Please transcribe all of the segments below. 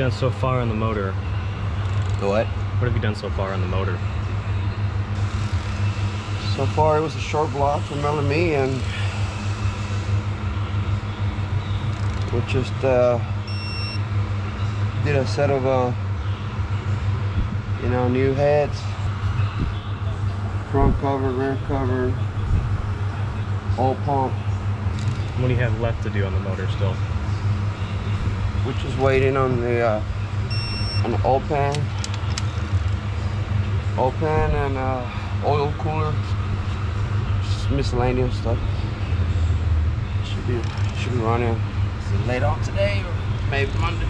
done so far on the motor? The what? What have you done so far on the motor? So far, it was a short block from LME, and we just did a set of new heads, front cover, rear cover, all pump. What do you have left to do on the motor still? We're just waiting on the oil pan and oil cooler, just miscellaneous stuff. Should be running. Is it late on today or maybe Monday?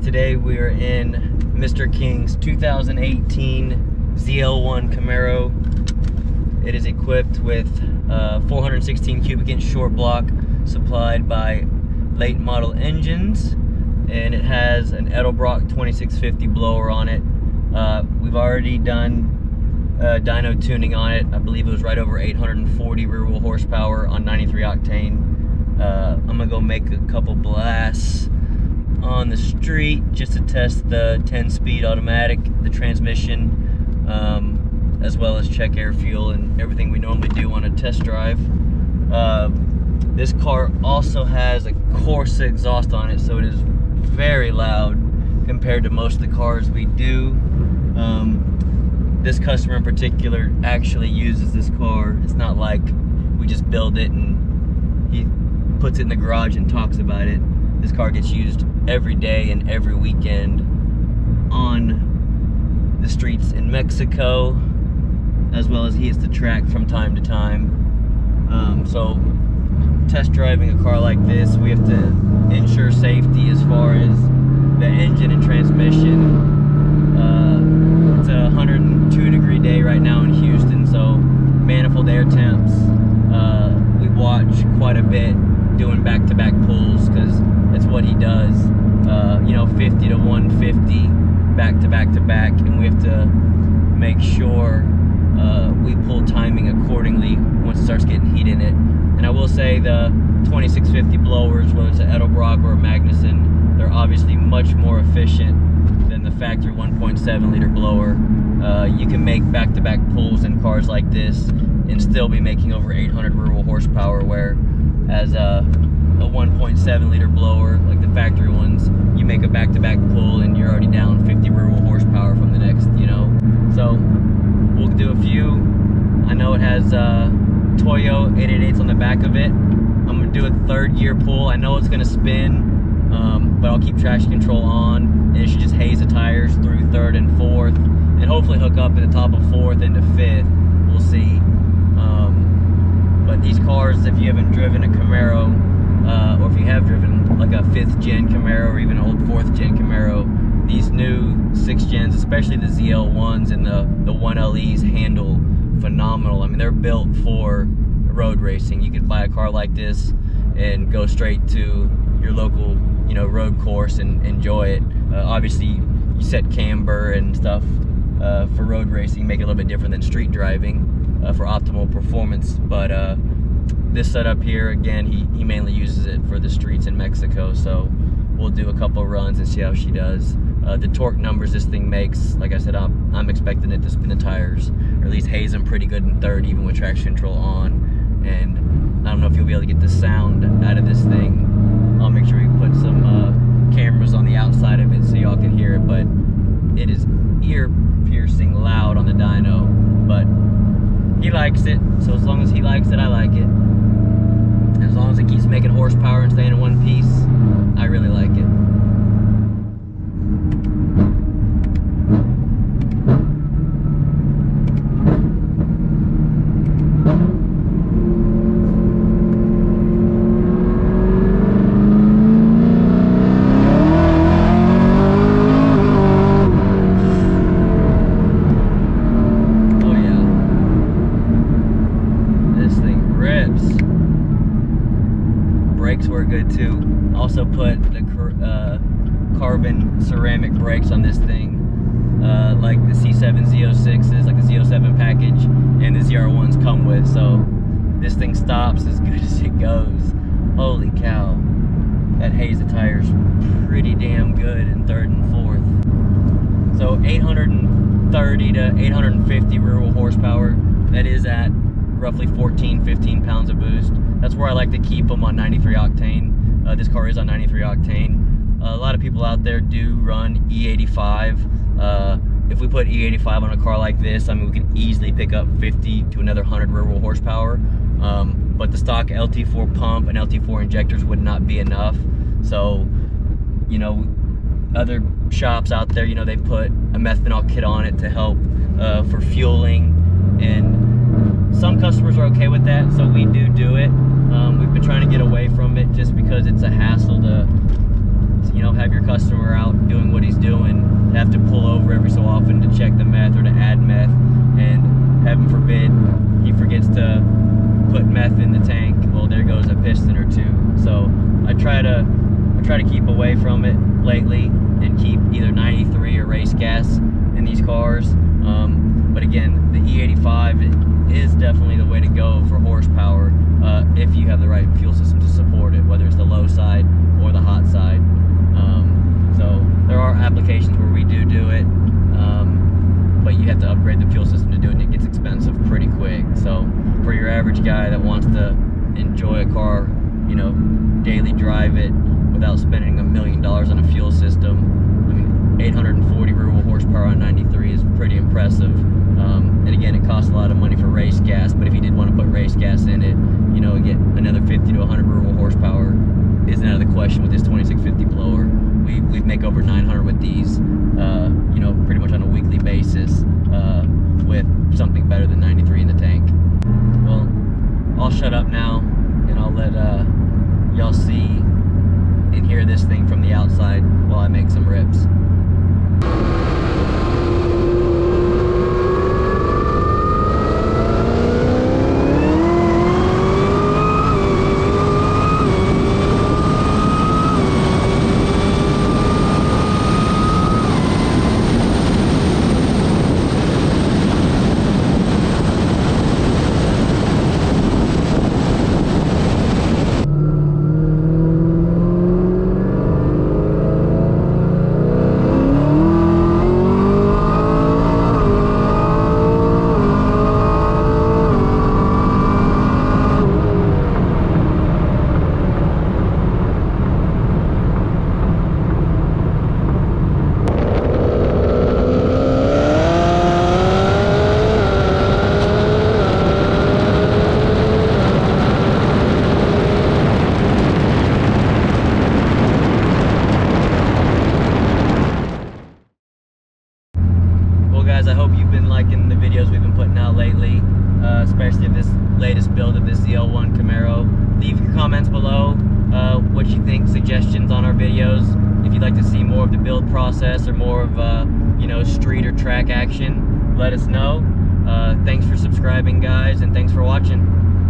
Today we are in Mr. King's 2018 ZL1 Camaro. It is equipped with 416 cubic inch short block supplied by late model engines, and it has an Edelbrock 2650 blower on it. We've already done dyno tuning on it. I believe it was right over 840 rear wheel horsepower on 93 octane. I'm gonna go make a couple blasts on the street just to test the 10-speed automatic, the transmission, as well as check air, fuel, and everything we normally do on a test drive. This car also has a Corsa exhaust on it, so it is very loud compared to most of the cars we do. This customer in particular actually uses this car. It's not like we just build it and he puts it in the garage and talks about it. This car gets used every day and every weekend on the streets in Mexico, as well as he hits the track from time to time. So test driving a car like this, we have to ensure safety as far as the engine and transmission. It's a 102-degree day right now in Houston, so manifold air temps. We watch quite a bit doing back-to-back pulls because that's what he does. You know, 50 to 150 back-to-back-to-back, and we have to make sure we pull timing accordingly once it starts getting heat in it. And I will say the 2650 blowers, whether it's an Edelbrock or a Magnuson, they're obviously much more efficient than the factory 1.7 liter blower. You can make back-to-back pulls in cars like this and still be making over 800 rear wheel horsepower, where as a 1.7 liter blower, like the factory ones, you make a back-to-back pull and you're already down 50 rear wheel horsepower from the next, you know. So we'll do a few. I know it has Toyo 888s on the back of it. I'm gonna do a third gear pull. I know it's gonna spin, but I'll keep traction control on, and it should just haze the tires through third and fourth, and hopefully hook up at the top of fourth into fifth. We'll see. But these cars, if you haven't driven a Camaro, or if you have driven like a 5th gen Camaro or even an old 4th gen Camaro, these new 6th gens, especially the ZL1s and the 1LEs, handle phenomenal. I mean, they're built for road racing. You could buy a car like this and go straight to your local, you know, road course and enjoy it. Obviously, you set camber and stuff for road racing, make it a little bit different than street driving for optimal performance. But this setup here, again, he mainly uses it for the streets in Mexico. So we'll do a couple runs and see how she does. The torque numbers this thing makes, like I said, I'm expecting it to spin the tires, or at least haze them pretty good in third, even with traction control on. And I don't know if you'll be able to get the sound out of this thing. I'll make sure we put some cameras on the outside of it so y'all can hear it, but it is ear-piercing loud on the dyno. But he likes it, so as long as he likes it, I like it. And as long as it keeps making horsepower and staying in one piece, I really like it. Also put the carbon ceramic brakes on this thing, like the C7 Z06s, like the Z07 package, and the ZR1s come with. So this thing stops as good as it goes. Holy cow, that haze the tires pretty damn good in third and fourth. So 830 to 850 rear wheel horsepower. That is at roughly 14-15 pounds of boost. That's where I like to keep them, on 93 octane. This car is on 93 octane. A lot of people out there do run E85. If we put E85 on a car like this, I mean, we can easily pick up 50 to another 100 rear wheel horsepower. But the stock LT4 pump and LT4 injectors would not be enough. So, you know, other shops out there, you know, they put a methanol kit on it to help for fueling. And some customers are okay with that, so we do it. We've been trying to get away from it just because it's a hassle to, you know, have your customer out doing what he's doing, have to pull over every so often to check the meth or to add meth, and heaven forbid he forgets to put meth in the tank. Well, there goes a piston or two. So I try to keep away from it lately and keep either 93 or race gas in these cars. But again, the E85 is definitely the way to go for horsepower if you have the right fuel system to support it, whether it's the low side or the hot side. So there are applications where we do it, but you have to upgrade the fuel system to do it, and it gets expensive pretty quick. So for your average guy that wants to enjoy a car, you know, daily drive it without spending $1 million on a fuel system, I mean, 840 rural horsepower on 93 is pretty impressive. And again, it costs a lot of money for race gas, but if you did want to put race gas in it, you know, again, another 50 to 100 rural horsepower isn't out of the question with this 2650 blower. We make over 900 with these, you know, pretty much on a weekly basis with something better than 93 in the tank. Well, I'll shut up now, and I'll let y'all see and hear this thing from the outside while I make some rips. I hope you've been liking the videos we've been putting out lately, especially this latest build of this ZL1 Camaro. Leave your comments below what you think, suggestions on our videos, if you'd like to see more of the build process or more of you know, street or track action, let us know. Thanks for subscribing, guys, and thanks for watching.